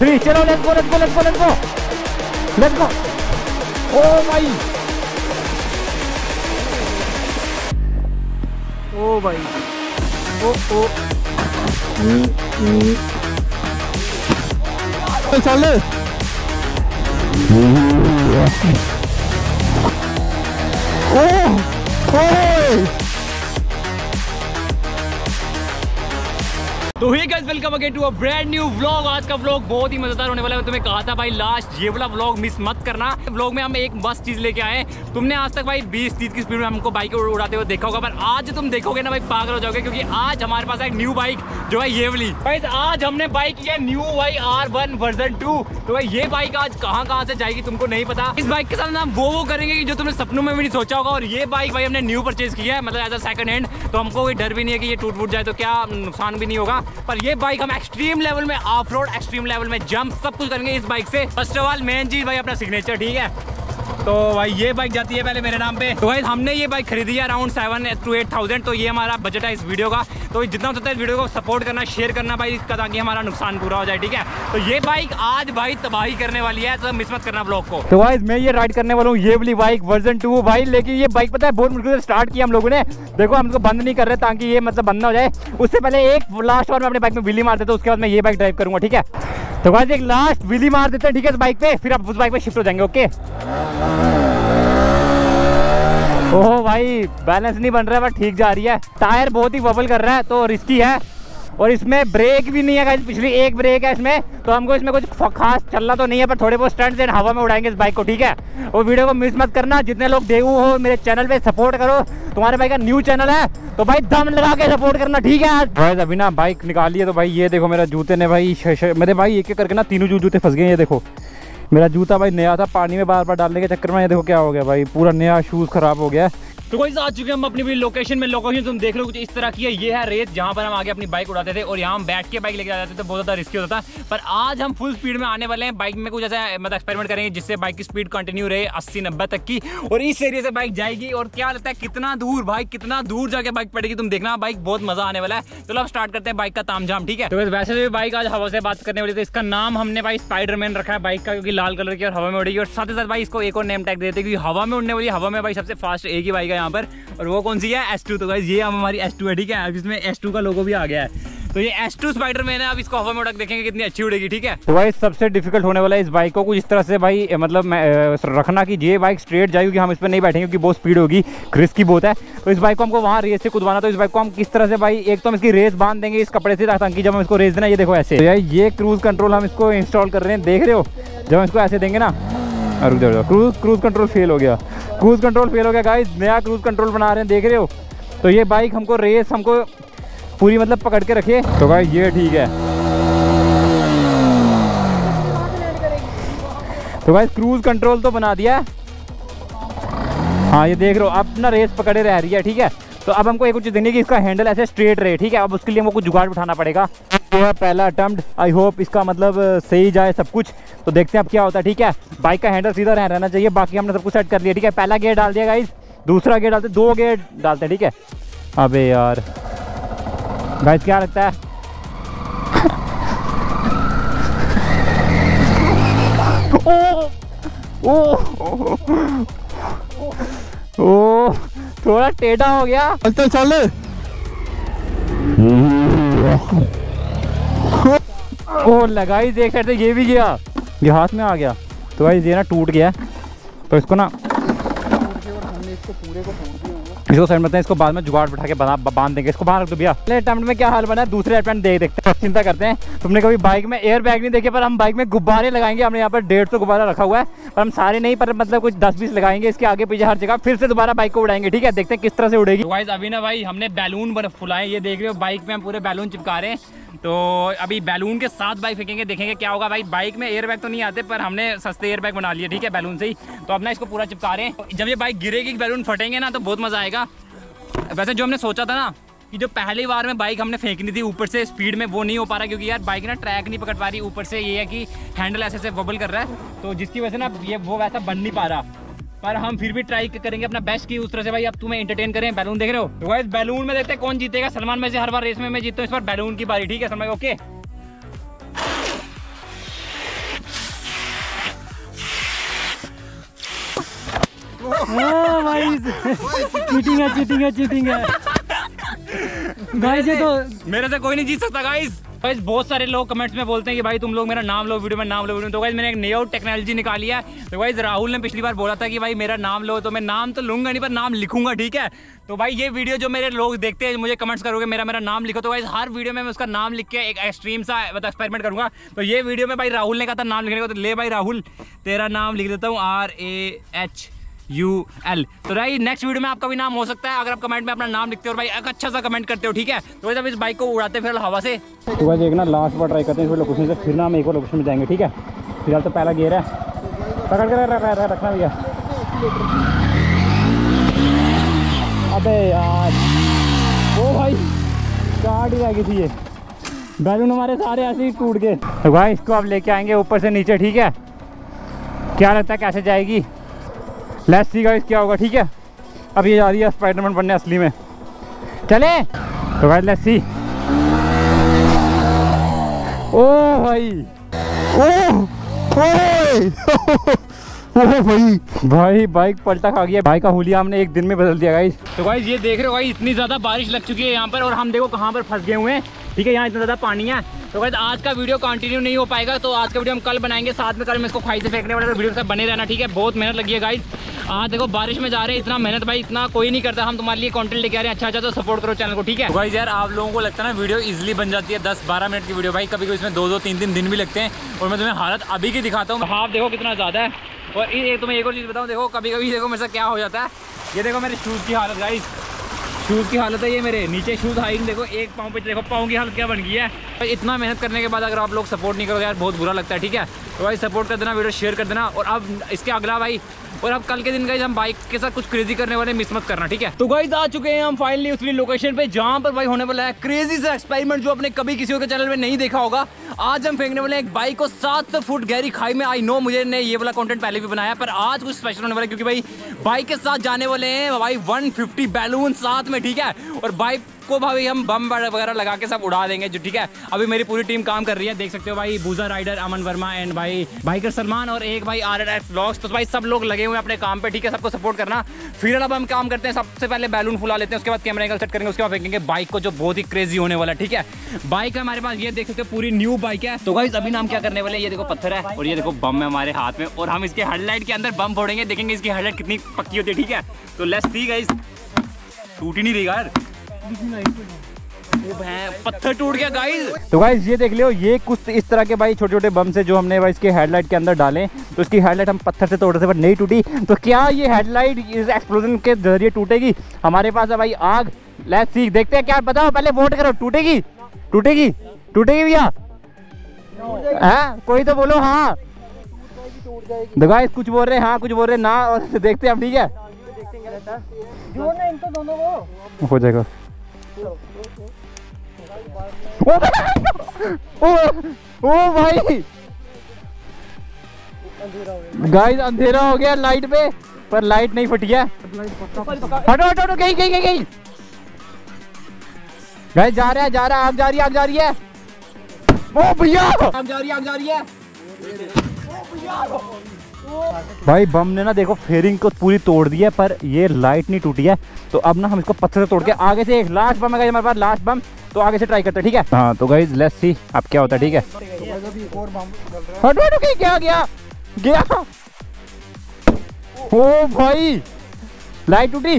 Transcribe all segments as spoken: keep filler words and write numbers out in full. Three, चलो let's go let's go let's go let's go let's go. ओ भाई ओ भाई ओ ओ चल ओ ओ तो hey guys welcome again to a brand new vlog. आज का व्लॉग बहुत ही मजेदार होने वाला है। मैं तुम्हें कहा था भाई लास्ट ये वाला व्लॉग मिस मत करना। व्लॉग में हम एक मस्त चीज लेके आए। तुमने आज तक भाई बीस तीस की स्पीड में हमको बाइक उड़ाते हुए देखा होगा, पर आज तुम देखोगे ना भाई पागल हो जाओगे, क्योंकि आज हमारे पास एक न्यू बाइक जो है ये वाली। गाइस आज हमने बाइक लिया new Y R one version two. तो भाई ये बाइक आज कहाँ कहाँ से जाएगी तुमको नहीं पता। इस बाइक के साथ हम वो वो करेंगे जो तुमने सपनों में भी नहीं सोचा होगा। और ये बाइक भाई हमने न्यू परचेज किया है, मतलब एज अ सेकंड हैंड, तो हमको कोई डर भी नहीं है कि ये टूट फूट जाए तो क्या नुकसान भी नहीं होगा। पर ये बाइक हम एक्सट्रीम लेवल में ऑफ रोड, एक्सट्रीम लेवल में जंप, सब कुछ करेंगे इस बाइक से। फर्स्ट ऑफ ऑल मेन चीज भाई अपना सिग्नेचर, ठीक है। तो भाई ये बाइक जाती है पहले मेरे नाम पे। तो भाई हमने ये बाइक खरीदी है around seven two eight thousand. तो ये हमारा बजट है इस वीडियो का। तो जितना हो सकता है इस वीडियो को सपोर्ट करना, शेयर करना भाई इसका, ताकि हमारा नुकसान पूरा हो जाए, ठीक है। तो ये बाइक आज भाई तबाही करने वाली है, तो मिस मत करना ब्लॉग को। तो भाई मैं ये राइड करने वाला हूँ ये वाली बाइक वर्जन टू भाई। लेकिन ये बाइक पता है बहुत मुश्किल से स्टार्ट किया हम लोगों ने। देखो हम लोग बंद नहीं कर रहे ताकि ये मतलब बंद ना हो जाए। उससे पहले एक लास्ट बार मैं अपने बाइक में बिल्ली मार देता हूँ, उसके बाद मैं ये बाइक ड्राइव करूँगा, ठीक है। तो गाइस एक लास्ट बिल्ली मार देते हैं, ठीक है, इस बाइक पे, फिर आप उस बाइक पे शिफ्ट हो जाएंगे, ओके। ओह भाई बैलेंस नहीं बन रहा है, बट ठीक जा रही है। टायर बहुत ही बबल कर रहा है तो रिस्की है। और इसमें ब्रेक भी नहीं है गाइस, पिछली एक ब्रेक है इसमें, तो हमको इसमें कुछ खास चलना तो नहीं है, पर थोड़े बहुत स्टंट्स एंड हवा में उड़ाएंगे इस बाइक को, ठीक है। और वीडियो को मिस मत करना, जितने लोग डेबू हो मेरे चैनल पे सपोर्ट करो। तुम्हारे भाई का न्यू चैनल है तो भाई दम लगा के सपोर्ट करना, ठीक है। भाई अभी ना बाइक निकाली है तो भाई ये देखो मेरा जूते ने भाई शे, शे, मेरे भाई एक एक करके ना तीनों जू जूते फंस गए। ये देखो मेरा जूता भाई नया था, पानी में बार बार डालने के चक्कर में ये देखो क्या हो गया भाई, पूरा नया शूज़ खराब हो गया। तो गाइस आ चुके हम अपनी भी लोकेशन में। लोकेशन तुम देख लो कुछ इस तरह की है। ये है रेत जहाँ पर हम आगे अपनी बाइक उड़ाते थे और यहाँ हम बैठ के बाइक लेके जाते थे, तो बहुत ज़्यादा रिस्की होता था। पर आज हम फुल स्पीड में आने वाले हैं। बाइक में कुछ ऐसा मतलब एक्सपेरिमेंट करेंगे जिससे बाइक की स्पीड कंटिन्यू रहे अस्सी नब्बे तक की, और इस एरिया से बाइक जाएगी। और क्या लगता है कितना दूर भाई, कितना दूर जाके बाइक पड़ेगी तुम देखना। बाइक बहुत मजा आने वाला है। चलो अब स्टार्ट करते हैं बाइक का तामझाम, ठीक है। तो वैसे भी बाइक आज हवा से बात करने वाली थी। इसका नाम हमने भाई स्पाइडरमैन रखा है बाइक का, क्योंकि लाल कलर की और हवा में उड़ेगी। और साथ ही साथ भाई इसको एक और नेम टैग देते हैं, क्योंकि हवा में उड़ने वाली, हवा में भाई सबसे फास्ट एक ही बाइक यहाँ पर, और वो कौन सी है एस टू। तो गाइस ये हम हमारी एस टू है, ठीक है। अब इसमें एस टू का लोगो भी आ गया है। तो ये एस टू स्पाइडरमैन है। अब इसको हवा में उड़ाकर देखेंगे कितनी अच्छी उड़ेगी, ठीक है। तो भाई सबसे डिफिकल्ट होने वाला है इस बाइक को कुछ इस तरह से भाई मतलब रखना कि ये बाइक स्ट्रेट जाएगी, क्योंकि हम इस पर नहीं बैठेंगे क्योंकि बहुत स्पीड होगी, रिस्की बहुत है। तो इस बाइक को हमको वहाँ रेस से कुदवाना। तो इस बाइक को हम किस तरह से भाई, एक तो हम इसकी रेस बांध देंगे इस कपड़े से, ताकि जब हम इसको रेस देना, ये देखो ऐसे ये क्रूज कंट्रोल हम इसको इंस्टॉल कर रहे हैं, देख रहे हो। जब हम इसको ऐसे देंगे ना, रुक जाओ, क्रूज क्रूज कंट्रोल फेल हो गया, क्रूज कंट्रोल फेल हो गया गाइस। नया क्रूज कंट्रोल बना रहे हैं, देख रहे हो। तो ये बाइक हमको रेस हमको पूरी मतलब पकड़ के रखे। तो गाइस ये ठीक है। तो गाइस क्रूज कंट्रोल तो बना दिया, हाँ ये देख रहे हो, अब ना रेस पकड़े रह रही है, ठीक है। तो अब हमको एक कुछ देखने कि इसका हैंडल ऐसे स्ट्रेट रहे, ठीक है। अब उसके लिए हमको कुछ जुगाड़ उठाना पड़ेगा। तो पहला अटैम्प्ट, आई होप इसका मतलब सही जाए सब कुछ। तो देखते हैं अब क्या होता है, ठीक है। बाइक का हैंडल सीधा रह रहना चाहिए, बाकी हमने सब कुछ सेट कर लिया, ठीक है। पहला गेयर डाल दिया गाइस, दूसरा गेयर डालते, दो गेयर डालते हैं, ठीक है। अबे यार गाइस क्या लगता है ओ, ओ, ओ, ओ, थोड़ा टेढ़ा हो गया। चल चल ओ लगाई देख सकते, ये भी गया, ये हाथ में आ गया। तो भाई ये ना टूट गया, तो इसको ना इसको पूरे को इसको साइड में हैं, इसको बाद में जुगाड़ बिठा के बांध देंगे, इसको बाहर रख दो भैया। पहले अटैम्प्ट में क्या हाल बना है दूसरे अटैम्प्ट देख देखते हैं। चिंता करते हैं, तुमने कभी बाइक में एयर बैग नहीं देखे, पर हम बाइक में गुब्बारे लगाएंगे। हमने यहाँ पर डेढ़ सौ गुब्बारा रखा हुआ है, पर हम सारे नहीं, पर मतलब कुछ दस बीस लगाएंगे इसके आगे पीछे हर जगह। फिर से दोबारा बाइक को उड़ाएंगे, ठीक है। देखते हैं किस तरह से उड़ेगी। गाइस अभी ना भाई हमने बैलून बर्फ फुलाए, ये देख रहे हो, बाइक में हम पूरे बैलून चिपका रहे हैं। तो अभी बैलून के साथ बाइक फेंकेंगे, देखेंगे क्या होगा भाई। बाइक में एयरबैग तो नहीं आते, पर हमने सस्ते एयरबैग बना लिए, ठीक है, बैलून से ही। तो अपना इसको पूरा चिपका रहे हैं। जब ये बाइक गिरेगी, बैलून फटेंगे ना, तो बहुत मज़ा आएगा। वैसे जो हमने सोचा था ना कि जो पहली बार में बाइक हमने फेंकनी थी ऊपर से स्पीड में, वो नहीं हो पा रहा, क्योंकि यार बाइक ना ट्रैक नहीं पकड़ पा रही। ऊपर से ये है कि हैंडल ऐसे ऐसे बबल कर रहा है, तो जिसकी वजह से ना ये वो वैसा बन नहीं पा रहा। पर हम फिर भी ट्राई करेंगे अपना बेस्ट की उस तरह से भाई अब तुम्हें एंटरटेन करें। बैलून देख रहे हो, तो गाइस बैलून में देखते हैं कौन जीतेगा। सलमान में से हर बार रेस में मैं जीतता हूँ, इस बार बैलून की बारी, ठीक है सलमान, ओके। चीटिंग है चीटिंग है चीटिंग है गाइस। ये तो मेरे से कोई नहीं जीत सकता गाइस। गाइस बहुत सारे लोग कमेंट्स में बोलते हैं कि भाई तुम लोग मेरा नाम लो वीडियो में, नाम लो वीडियो में। तो गाइस मैंने एक नई टेक्नोलॉजी निकाली है। तो गाइस राहुल ने पिछली बार बोला था कि भाई मेरा नाम लो, तो मैं नाम तो लूंगा नहीं पर नाम लिखूंगा, ठीक है। तो भाई ये वीडियो जो मेरे लोग देखते हैं, मुझे कमेंट्स करोगे मेरा मेरा नाम लिखो, तो गाइस हर वीडियो में मैं उसका नाम लिख के एक एक्सट्रीम सा मतलब एक्सपेरिमेंट करूंगा। तो ये वीडियो में भाई राहुल ने कहा था नाम लिखने को, तो ले भाई राहुल तेरा नाम लिख देता हूँ R A H U L. तो भाई नेक्स्ट वीडियो में आपका भी नाम हो सकता है अगर आप कमेंट में अपना नाम लिखते हो और भाई एक अच्छा सा कमेंट करते हो, ठीक है। तो जब इस बाइक को उड़ाते फिर हवा से, तो भाई देखना लास्ट बार ट्राई करते हैं इस लोकेशन से, फिर ना हम एक और लोकेशन में जाएंगे, ठीक है। फिलहाल तो पहला गियर है, पकड़ कर रखना भैया। अबे यार वो भाई काट ही लगी थी, ये बैलून हमारे सारे ऐसे ही टूट गए। तो भाई इसको आप लेके आएंगे ऊपर से नीचे, ठीक है। क्या लगता है कैसे जाएगी, लेट्स सी गाइस क्या होगा, ठीक है। अब ये जा रही है स्पाइडरमैन बनने असली में, चले। तो गाइस लेट्स सी। ओ भाई ओ ओह भाई भाई बाइक पलटा खा गया। भाई का हुलिया हमने एक दिन में बदल दिया गाइस। तो गाइस ये देख रहे हो भाई इतनी ज़्यादा बारिश लग चुकी है यहाँ पर, और हम देखो कहाँ पर फंस गए हुए हैं, ठीक है। यहाँ इतना ज़्यादा पानी है। तो गाइस आज का वीडियो कंटिन्यू नहीं हो पाएगा, तो आज का वीडियो हम कल बनाएंगे साथ में। कल मैं इसको खाई से फेंकने वाला, तो वीडियो के साथ बने रहना, ठीक है। बहुत मेहनत लगी है गाइस। हाँ देखो बारिश में जा रहे हैं, इतना मेहनत भाई इतना कोई नहीं करता। हम तुम्हारे लिए कंटेंट लेके आ रहे हैं अच्छा अच्छा, तो सपोर्ट करो चैनल को, ठीक है। भाई यार आप लोगों को लगता है ना वीडियो इजीली बन जाती है दस बारह मिनट की वीडियो, भाई कभी कभी इसमें दो दो तीन तीन दिन भी लगते हैं। और मैं तुम्हें हालत अभी की दिखाता हूँ, आप देखो कितना ज़्यादा है। और ये तुम्हें एक और चीज़ बताऊँ, देखो कभी कभी देखो मेरे साथ क्या हो जाता है। ये देखो मेरे शूज़ की हालत गाइस, शूज़ की हालत है ये मेरे नीचे शूज़ हाई, देखो एक पाँव पे, देखो पाँव की हालत क्या बन गई है। भाई इतना मेहनत करने के बाद अगर आप लोग सपोर्ट नहीं करोगे यार बहुत बुरा लगता है, ठीक है। तो भाई सपोर्ट कर देना, वीडियो शेयर कर देना। और अब इसके अगला भाई, और अब कल के दिन गाइस हम बाइक के साथ कुछ क्रेजी करने वाले, मिस मत करना, ठीक है। तो गाइस आ चुके हैं हम फाइनली उस लोकेशन पे जहाँ पर भाई होने वाला है क्रेजी सा एक्सपेरिमेंट जो आपने कभी किसी के चैनल में नहीं देखा होगा। आज हम फेंकने वाले हैं एक बाइक को सात सौ फुट गहरी खाई में। आई नो मुझे ने ये वाला कंटेंट पहले भी बनाया, पर आज कुछ स्पेशल होने वाला है क्योंकि भाई बाइक के साथ जाने वाले हैं भाई वन फिफ्टी बैलून साथ में, ठीक है। और बाइक को भाई हम बम वगैरह लगा के सब उड़ा देंगे जो, ठीक है। अभी मेरी पूरी टीम काम कर रही है, देख सकते हो भाई बूजा राइडर अमन वर्मा एंड भाई बाइकर सलमान और एक भाई आर एन एफ व्लॉग्स। तो भाई सब लोग लगे हुए हैं अपने काम पे, ठीक है। सबको सपोर्ट करना। फिर अब हम काम करते हैं, सबसे पहले बैलून फुला लेते हैं, उसके बाद कैमरा एंगल सेट करेंगे, उसके बाद फेंकेंगे बाइक को जो बहुत ही क्रेजी होने वाला है, ठीक है। बाइक हमारे पास ये देख सकते हो पूरी न्यू बाइक है। तो भाई अभी हम क्या करने वाले, ये देखो पत्थर है और ये देखो बम है हमारे हाथ में, और हम इसके हेडलाइट के अंदर बम फोड़ेंगे, देखेंगे इसकी हेडलाइट कितनी पक्की होती है, ठीक है। तो लेट्स सी गाइस, टूट ही नहीं रही यार, पत्थर टूट गया गाइस। तो गाइस ये देख लियो, ये कुछ इस तरह के भाई छोटे छोटे बम से जो हमने भाई इसके हेडलाइट के अंदर डाले, तो इसकी हेडलाइट हम पत्थर से तोड़े थे पर नहीं टूटी। तो क्या ये हेडलाइट इस एक्सप्लोजन के जरिए टूटेगी? हमारे पास है भाई आग, लेट्स सी देखते हैं। क्या बताओ, पहले वोट करो, टूटेगी टूटेगी टूटेगी भैया? हाँ कोई तो बोलो। हाँ तो गाइस कुछ बोल रहे हैं, हाँ कुछ बोल रहे हैं ना, और देखते हैं हम, ठीक है। हो जाएगा। ओ ओ भाई गाइस अंधेरा हो गया लाइट पे, पर लाइट नहीं फटी है। हटो हटो हटो, गई गई गई। गाइस जा रहा है जा रहा है, आग जा रही है आग जा रही है। ओ भैया आग जा रही है आग जा रही है। ओ भैया भाई बम ने ना देखो फेरिंग को पूरी तोड़ दी है, पर ये लाइट नहीं टूटी है। तो अब ना हम इसको पत्थर से तोड़ के आगे से, एक लास्ट बम है हमारे पास, लास्ट बम, तो आगे से ट्राई करते हैं, ठीक है। हाँ तो गाइस लेट्स सी अब क्या होता है, ठीक है। हटो हटो, क्या गया गया? ओ भाई लाइट टूटी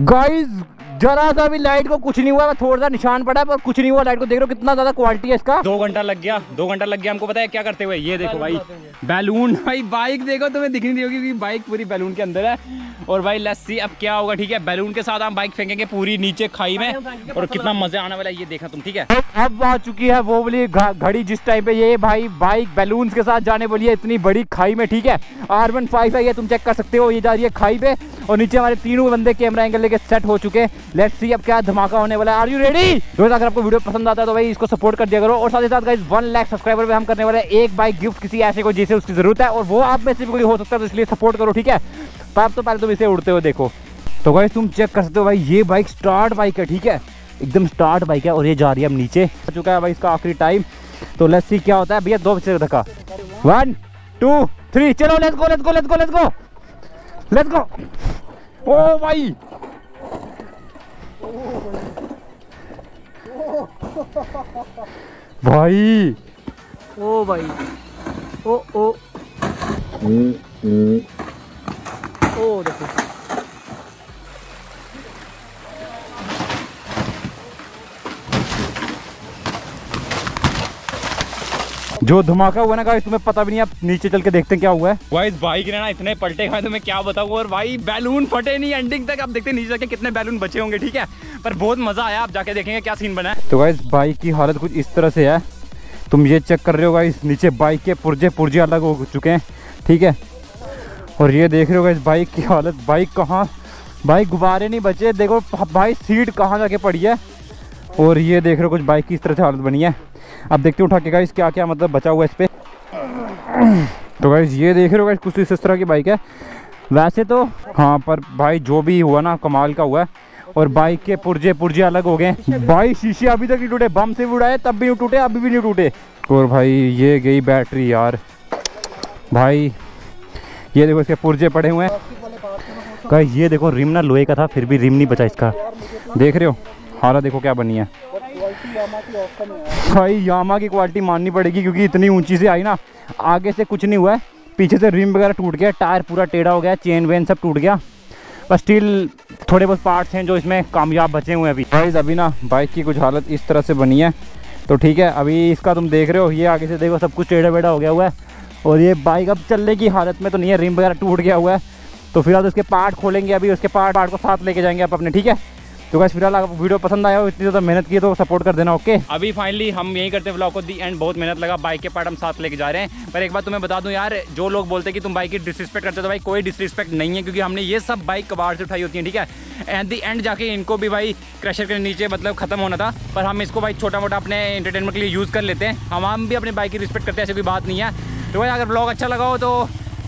गाइस, जरा सा भी लाइट को कुछ नहीं हुआ, थोड़ा सा निशान पड़ा पर कुछ नहीं हुआ लाइट को। देख रहे हो कितना ज्यादा क्वालिटी है इसका। दो घंटा लग गया, दो घंटा लग गया हमको पता है क्या करते हुए। ये देखो भाई बैलून, भाई बाइक देखो तुम्हें दिख नहीं होगी क्योंकि बाइक पूरी बैलून के अंदर है। और भाई लस्सी अब क्या होगा, ठीक है। बैलून के साथ हम बाइक फेंकेंगे पूरी नीचे खाई में, और कितना मजा आने वाला है ये देखा तुम, ठीक है। अब आ चुकी है वो वाली घड़ी जिस टाइम पे ये भाई बाइक बैलून के साथ जाने वाली है इतनी बड़ी खाई में, ठीक है। आर वन फाइव है ये, तुम चेक कर सकते हो, ये जा रही है खाई पे, और नीचे हमारे तीनों बंदे कैमरा एंगल लेके सेट हो चुके हैं। लेट्स सी अब क्या धमाका होने वाला है। Are you ready? दोस्तों अगर आपको वीडियो पसंद आता है तो भाई इसको सपोर्ट कर दिया करो, और साथ ही साथ गाइस एक लाख सब्सक्राइबर पे हम करने वाले एक बाइक गिफ्ट किसी ऐसे को जिसे उसकी जरूरत है, और वो आप में से कोई हो सकता है, तो इसलिए सपोर्ट करो, ठीक है। आप तो पहले तुम इसे उड़ते हो देखो। तो गाइस तुम चेक कर सकते हो भाई ये बाइक स्टार्ट बाइक है, ठीक है, एकदम स्टार्ट बाइक है, और ये जा रही है अब नीचे। आ चुका है भाई इसका आखिरी टाइम, तो लेट्स सी क्या होता है। भैया दो बच्चे धक्का, वन टू थ्री, चलो let's go let's go let's go let's go. Let's go. ओ भाई भाई ओ भाई ओ ओ ओ देखो जो धमाका हुआ ना गाइस, तुम्हें पता भी नहीं। आप नीचे चल के देखते हैं क्या हुआ है। गाइस बाइक ने ना इतने पलटे खाए तो मैं क्या बताऊं। और भाई बैलून फटे नहीं एंडिंग तक। आप देखते हैं नीचे जाके कितने बैलून बचे होंगे, ठीक है, पर बहुत मजा आया। आप जाके देखेंगे क्या सीन बना है। तो गाइस बाइक की हालत कुछ इस तरह से है, तुम ये चेक कर रहे हो गाइस। नीचे बाइक के पुर्जे पुर्जे अलग हो चुके हैं, ठीक है। और ये देख रहे हो गाइस बाइक की हालत। बाइक कहाँ, बाइक गुब्बारे नहीं बचे। देखो भाई सीट कहाँ जाके पड़ी है। और ये देख रहे हो कुछ बाइक की इस तरह से हालत बनी है। अब देखते हो उठा के गाइस क्या क्या मतलब बचा हुआ है इस पे। तो गाइस ये देख रहे हो गाइस कुछ इस तरह की बाइक है वैसे तो, हाँ, पर भाई जो भी हुआ ना कमाल का हुआ है। और बाइक के पुर्जे पुर्जे अलग हो गए भाई। शीशे अभी तक नहीं टूटे, बम से भी उड़ाए तब भी नहीं टूटे, अभी भी नहीं टूटे। और भाई ये गई बैटरी यार। भाई ये देखो इसके पुर्जे पड़े हुए हैं गाइस। ये देखो रिम ना लोहे का था, फिर भी रिम नहीं बचा इसका। देख रहे हो हालत, देखो क्या बनी है भाई। यामा की क्वालिटी माननी पड़ेगी क्योंकि इतनी ऊंची से आई ना। आगे से कुछ नहीं हुआ है, पीछे से रिम वगैरह टूट गया, टायर पूरा टेढ़ा हो गया, चेन वेन सब टूट गया। बस स्टील थोड़े बहुत पार्ट्स हैं जो इसमें कामयाब बचे हुए हैं अभी। गाइस अभी ना बाइक की कुछ हालत इस तरह से बनी है। तो ठीक है अभी इसका तुम देख रहे हो, ये आगे से देखो सब कुछ टेढ़ा बेढ़ा हो गया हुआ है। और ये बाइक अब चलने की हालत में तो नहीं है, रिम वगैरह टूट गया हुआ है। तो फिलहाल उसके पार्ट खोलेंगे अभी, उसके पार्ट पार्ट को साथ लेके जाएंगे आप अपने, ठीक है। तो गाइस फिलहाल आपको वीडियो पसंद आया हो, इतनी ज़्यादा मेहनत की है तो सपोर्ट कर देना, ओके। अभी फाइनली हम यही करते हैं व्लॉग को दी एंड। बहुत मेहनत लगा, बाइक के पार्ट हम साथ लेके जा रहे हैं। पर एक बात तुम्हें बता दूं यार, जो लोग बोलते हैं कि तुम बाइक की डिसरिस्पेक्ट करते हो, तो भाई कोई डिसरिस्पेक्ट नहीं है क्योंकि हमने ये सब बाइक कबाड़ से उठाई होती है, ठीक है। एट दी एंड जाके इनको भी भाई क्रशर के नीचे मतलब खत्म होना था, पर हम इसको भाई छोटा मोटा अपने एंटरटेनमेंट के लिए यूज़ कर लेते हैं। हम भी अपनी बाइक की रिस्पेक्ट करते हैं, ऐसी कोई बात नहीं है। तो भाई अगर व्लॉग अच्छा लगा हो तो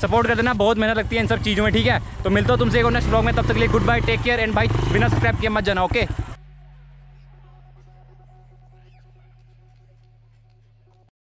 सपोर्ट कर देना, बहुत मेहनत लगती है इन सब चीज़ों में, ठीक है। तो मिलता हूँ तुमसे एक और नेक्स्ट ब्लॉग में, तब तक के लिए good bye, take care and भाई बिना सब्सक्राइब किए मत जाना, ओके।